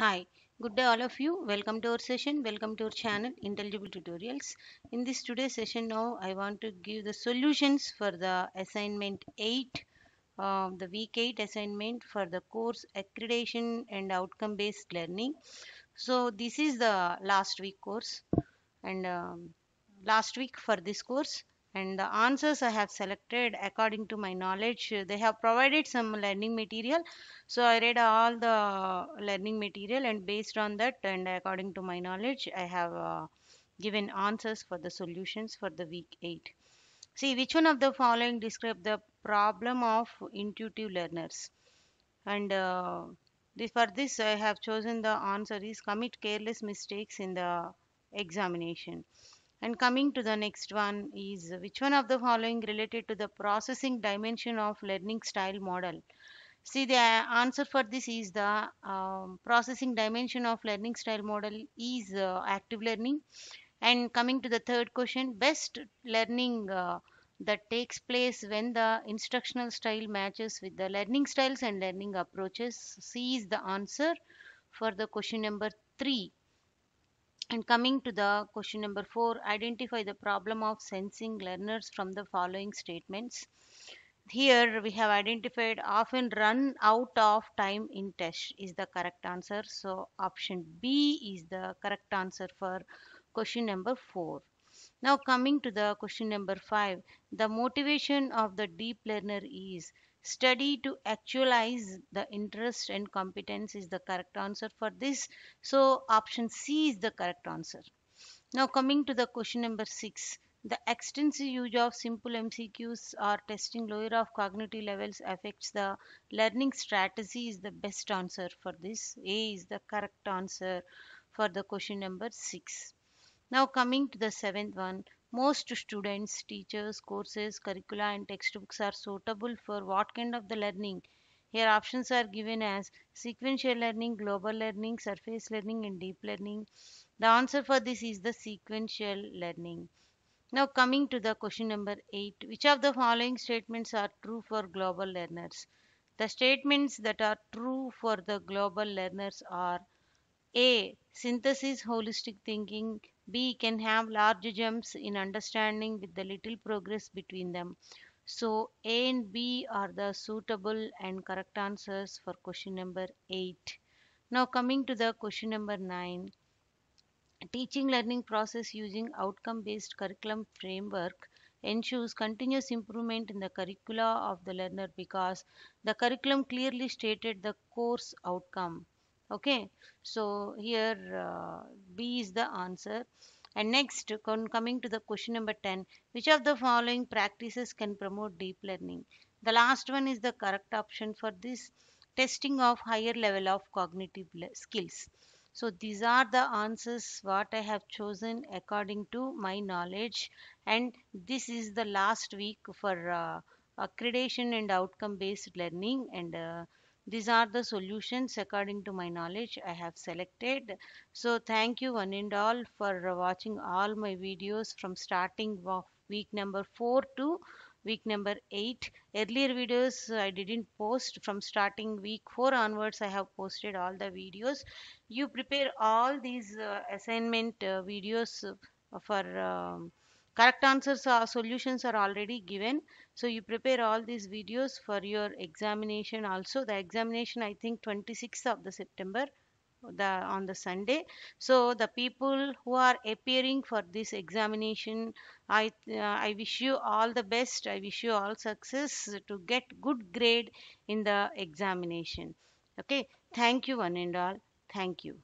Hi, good day all of you. Welcome to our session. Welcome to our channel Intelligible Tutorials. In this today's session, now I want to give the solutions for the assignment 8, the week 8 assignment for the course accreditation and outcome based learning. So this is the last week course and last week for this course, and the answers I have selected according to my knowledge. They have provided some learning material, so I read all the learning material, and based on that and according to my knowledge I have given answers for the solutions for the week 8. See, which one of the following describe the problem of intuitive learners? And for this I have chosen the answer is commit careless mistakes in the examination. And coming to the next one is, which one of the following related to the processing dimension of learning style model? See, the answer for this is the processing dimension of learning style model is active learning. And coming to the third question, best learning that takes place when the instructional style matches with the learning styles and learning approaches. C is the answer for the question number 3. And coming to the question number 4, identify the problem of sensing learners from the following statements. Here we have identified often run out of time in test is the correct answer. So option B is the correct answer for question number 4. Now coming to the question number 5, the motivation of the deep learner is study to actualize the interest and competence is the correct answer for this. So option C is the correct answer. Now coming to the question number 6, the extensive use of simple MCQs or testing lower of cognitive levels affects the learning strategy is the best answer for this. A is the correct answer for the question number 6. Now coming to the 7th one, most students, teachers, courses, curricula and textbooks are suitable for what kind of the learning? Here options are given as sequential learning, global learning, surface learning and deep learning. The answer for this is the sequential learning. Now coming to the question number 8, which of the following statements are true for global learners? The statements that are true for the global learners are A. Synthesis, holistic thinking. B. Can have large jumps in understanding with the little progress between them. So A and B are the suitable and correct answers for question number 8. Now coming to the question number 9. Teaching learning process using outcome-based curriculum framework ensures continuous improvement in the curricula of the learner because the curriculum clearly stated the course outcome. Okay, so here B is the answer. And next, coming to the question number 10, which of the following practices can promote deep learning? The last one is the correct option for this, testing of higher level of cognitive skills. So these are the answers what I have chosen according to my knowledge, and this is the last week for accreditation and outcome based learning, and these are the solutions according to my knowledge I have selected. So thank you one and all for watching all my videos from starting of week number 4 to week number 8. Earlier videos I didn't post. From starting week 4 onwards I have posted all the videos. You prepare all these assignment videos for correct answers or solutions are already given. So you prepare all these videos for your examination also. The examination I think 26th of the September on the Sunday. So the people who are appearing for this examination, I wish you all the best. I wish you all success to get good grade in the examination. Okay. Thank you one and all. Thank you.